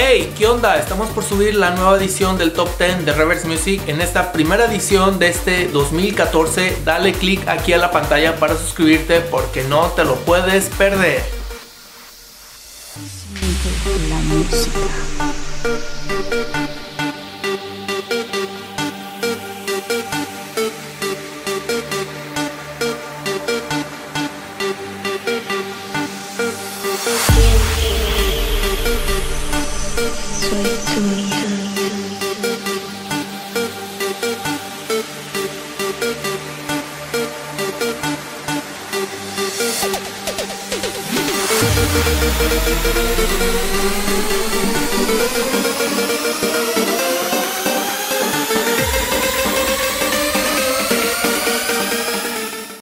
Hey, ¿qué onda? Estamos por subir la nueva edición del Top 10 de Reberts Music. En esta primera edición de este 2014, dale click aquí a la pantalla para suscribirte porque no te lo puedes perder. La música.